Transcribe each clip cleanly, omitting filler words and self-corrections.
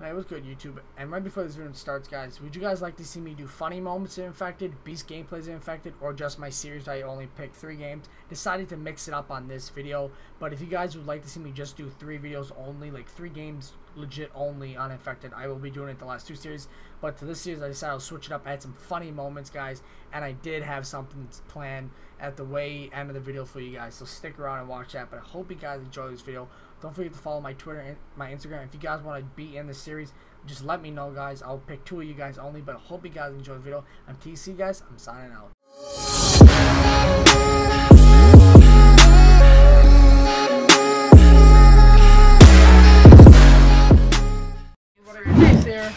Alright, what's good, YouTube? And right before this video starts, guys, would you guys like to see me do funny moments in Infected, beast gameplays in Infected, or just my series that I only picked 3 games? Decided to mix it up on this video, but if you guys would like to see me just do 3 videos only, like 3 games legit only on Infected, I will be doing it the last 2 series, but to this series I decided I'll switch it up. I had some funny moments, guys, and I did have something planned at the way end of the video for you guys, so stick around and watch that. But I hope you guys enjoy this video. Don't forget to follow my Twitter and my Instagram. If you guys want to be in this series, just let me know, guys. I'll pick 2 of you guys only, but I hope you guys enjoy the video. I'm TC, guys. I'm signing out. Here.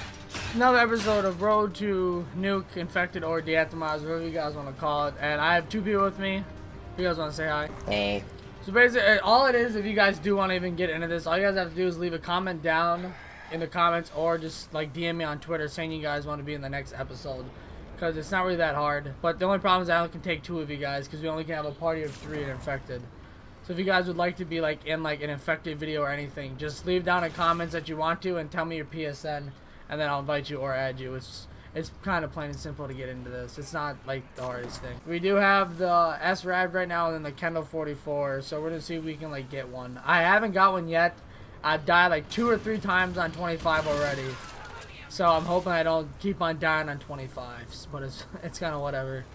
Another episode of Road to Nuke, Infected, or De-Atomizer, whatever you guys want to call it. And I have 2 people with me. If you guys want to say hi. Hey. So basically, all it is, if you guys do want to even get into this, all you guys have to do is leave a comment down in the comments or just like DM me on Twitter saying you guys want to be in the next episode, because it's not really that hard. But the only problem is I only can take 2 of you guys, because we only can have a party of 3 in Infected. So if you guys would like to be like in like an Infected video or anything, just leave down in comments that you want to and tell me your PSN, and then I'll invite you or add you. It's kind of plain and simple to get into this. It's not like the hardest thing. We do have the S-Rad right now and then the Kendall 44. So we're gonna see if we can like get one. I haven't got one yet. I've died like 2 or 3 times on 25 already. So I'm hoping I don't keep on dying on 25s. But it's kind of whatever.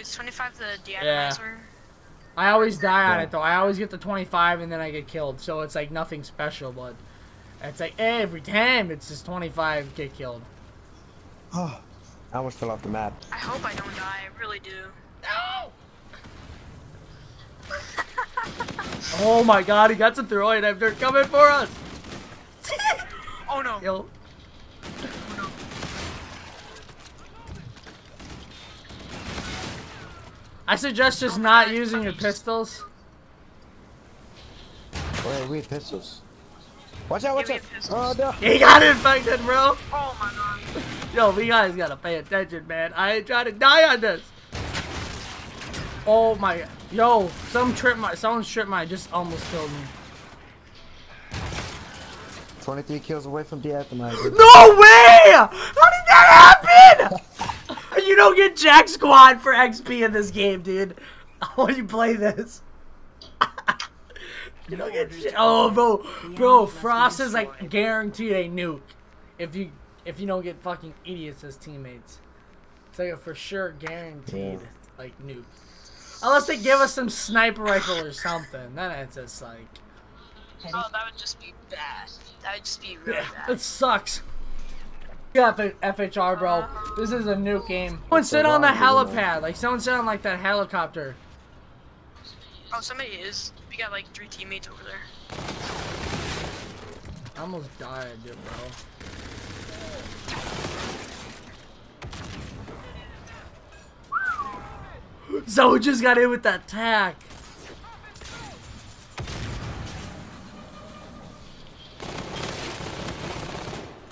Is 25 the de-atomizer? I always die on it though. I always get the 25 and then I get killed. So it's like nothing special, but it's like every time it's just 25 get killed. Oh, I almost fell off the map. I hope I don't die. I really do. No! Oh my god, he got some thyroid. They're coming for us. Oh no. Yo. Oh no. I suggest just not using your pistols. Wait, we have pistols. Watch out, watch out! Oh, no. He got infected, bro! Oh my god. Yo, we guys gotta pay attention, man. I ain't trying to die on this! Oh my god. Yo, someone tripped mine, just almost killed me. 23 kills away from De-Atomizer. No way! How did that happen? You don't get Jack Squad for XP in this game, dude. How do you play this? You don't get shit. Oh, bro, Frost is like guaranteed a nuke if you don't get fucking idiots as teammates. It's like a for sure guaranteed like nuke, unless they give us some sniper rifle or something. Then it's just like, oh, that would just be bad. That would just be really bad. It sucks. Yeah, FHR, bro. This is a nuke game. Someone sit on the helipad. Like someone sit on like that helicopter. Oh, somebody is. We got like 3 teammates over there. I almost died, dude, bro. So we just got in with that tack.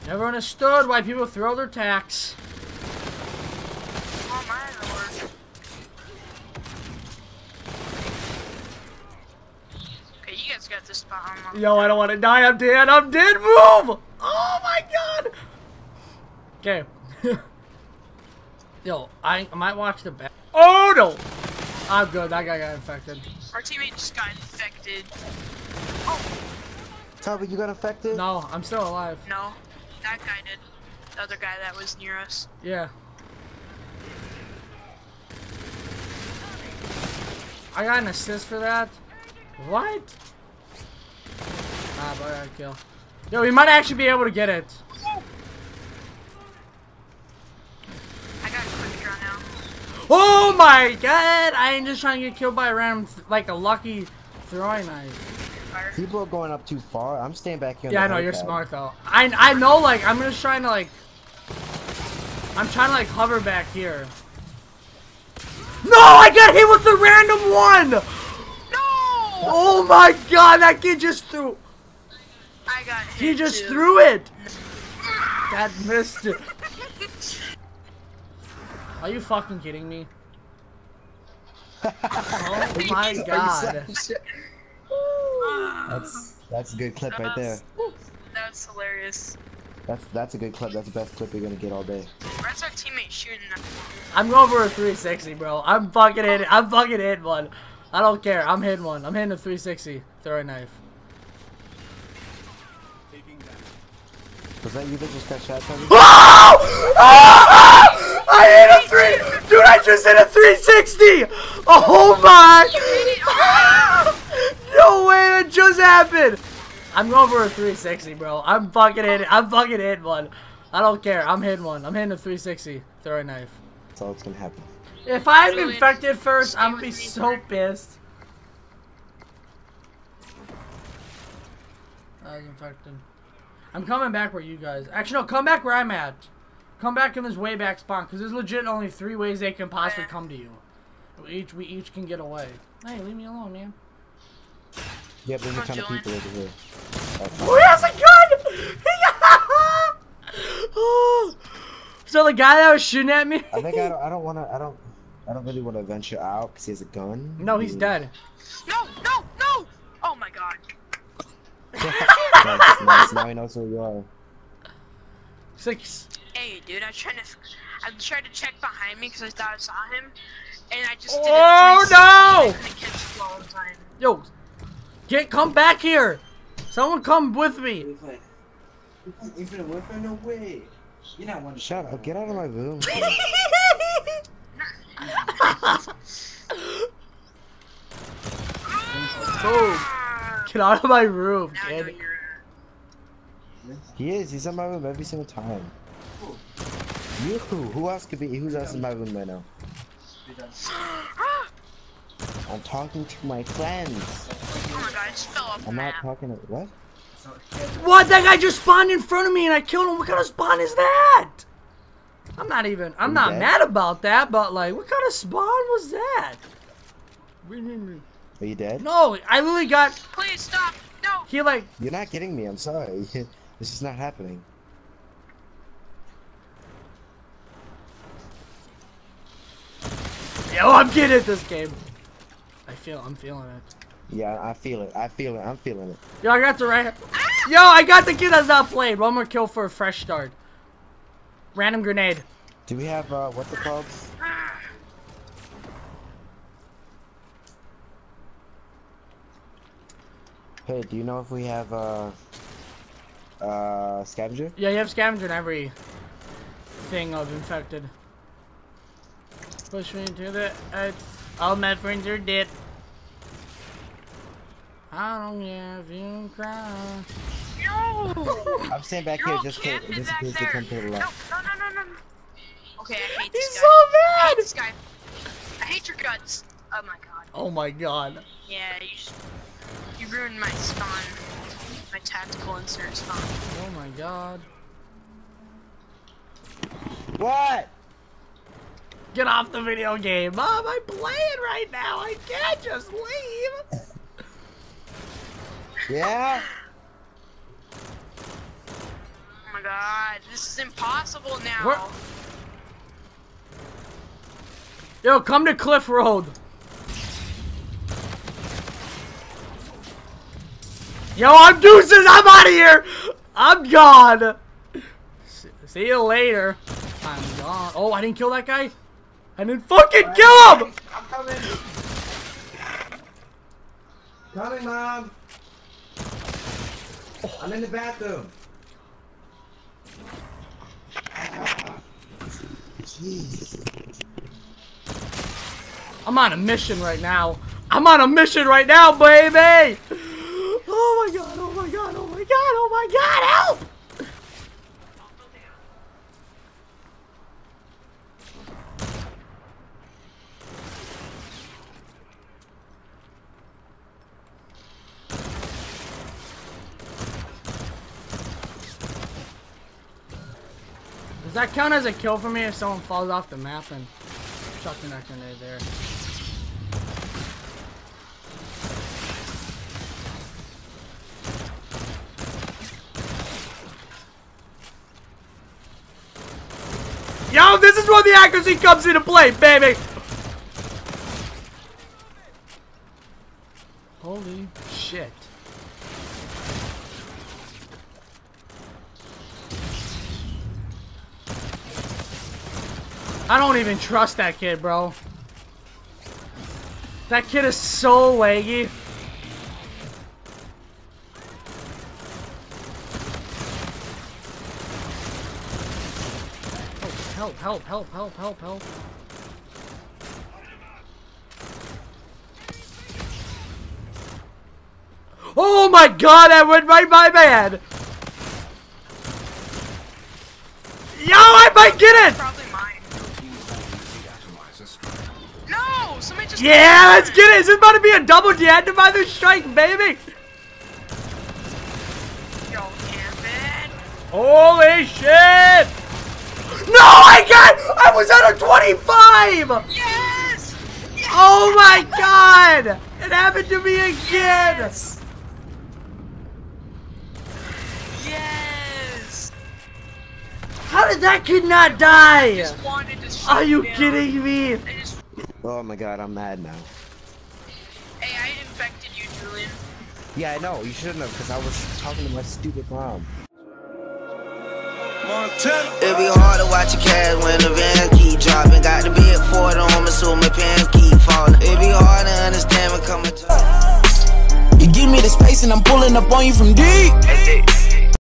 Never understood why people throw their tacks. Oh my lord. Got this bomb. Yo, I don't want to die. I'm dead. I'm dead. Move! Oh my god. Okay. Yo, I might watch the back. Oh no! I'm good. That guy got infected. Our teammate just got infected. Oh. Toby, you got infected? No, I'm still alive. No, that guy did. The other guy that was near us. Yeah. I got an assist for that. What? Ah, but I got a kill. Yo, we might actually be able to get it. I got a quick draw now. Oh my god! I ain't just trying to get killed by a random, like a lucky throwing knife. People are going up too far. I'm staying back here. Yeah, I know you're smart though. I know, like I'm just trying to like, hover back here. No, I got hit with the random one. Oh my god, that kid just threw. I got hit. He just threw it. That missed it. Are you fucking kidding me? Oh my god. That's a good clip right there. That's hilarious. That's a good clip. That's the best clip you're gonna get all day. Where's our teammate shooting at? I'm going for a 360, bro. I'm fucking hitting. I'm fucking hitting one. I don't care. I'm hitting one. I'm hitting a 360. Throw a knife. Was that you that just got shot? Oh! Oh! I hit a 3. Dude, I just hit a 360. Oh my! No way! That just happened. I'm going for a 360, bro. I'm fucking hitting. I'm fucking hitting one. I don't care. I'm hitting one. I'm hitting a 360. Throw a knife. That's all that's gonna happen. If I'm infected first, I'm gonna be so pissed. I was infected. I'm coming back where you guys. Actually, no. Come back where I'm at. Come back in this way back spawn, cause there's legit only 3 ways they can possibly come to you. We each can get away. Hey, leave me alone, man. Yeah, but there's a ton of people over here. Who has a gun? So the guy that was shooting at me. I think I don't really want to venture out because he has a gun. No, he's dead. No, no, no! Oh my god. Nice, nice. Now he knows who you are. 6. Hey, dude, I tried to check behind me because I thought I saw him, and I just. Oh no! I couldn't catch him all the time. Yo. Come back here! Someone come with me! Infinite Warfare? No way! You're not one shot. Shut up, get out of my room. Oh, get out of my room, kid. He is, he's in my room every single time. You, who else could be? Who's else in my room right now? I'm talking to my friends. Oh my god, I just fell off the map. I'm not talking to what? What? That guy just spawned in front of me and I killed him. What kind of spawn is that? I'm not mad about that, but like, what kind of spawn was that? Are you dead? No, I literally got. Please stop. No. He like. You're not getting me. I'm sorry. This is not happening. Yo, I'm getting at this game. I'm feeling it. Yeah, I'm feeling it. Yo, I got the right. Yo, I got the kid that's not played. One more kill for a fresh start. Random grenade. Do we have, what's it called? Hey, do you know if we have, scavenger? Yeah, you have scavenger in every thing of infected. Push me into the edge. All my friends are dead. I don't have you cry. No! I'm staying back here just in case they come to the left. No, no, no, no, no. Okay, I hate this guy. He's so mad! I hate this guy. I hate your guts. Oh my god. Oh my god. Yeah, you ruined my spawn. My tactical insert spawn. Oh my god. What? Get off the video game. Mom, I'm playing right now. I can't just leave. Yeah? Oh my god. This is impossible now. Yo, come to Cliff Road. Yo, I'm deuces. I'm out of here. I'm gone. See you later. I'm gone. Oh, I didn't kill that guy? I didn't fucking kill him! I'm coming. Coming, Mom. Oh. I'm in the bathroom. Jeez. I'm on a mission right now. I'm on a mission right now, baby! Oh my god, oh my god, oh my god, oh my god, help! Does that count as a kill for me if someone falls off the map and chuck the next grenade there? Yo, this is where the accuracy comes into play, baby! Holy shit. I don't even trust that kid, bro. That kid is so laggy. Help, help, help, help, help, help. Oh my god, that went right by my head. Yo, I might get it! No! Somebody just let's get it! Is this about to be a double de-atomizer strike, baby? Yo, Kevin. Holy shit! No, I was out of 25! Yes! Yes! Oh my god! It happened to me again! Yes! Yes! How did that kid not die? Just wanted to shoot. Are you kidding me? Oh my god, I'm mad now. Hey, I infected you, Julian. Yeah, I know. You shouldn't have, because I was talking to my stupid mom. It'd be hard to watch a cash when the van keep dropping. Got the big Ford on me, so my pants keep falling. It'd be hard to understand when coming to. You give me the space and I'm pulling up on you from deep.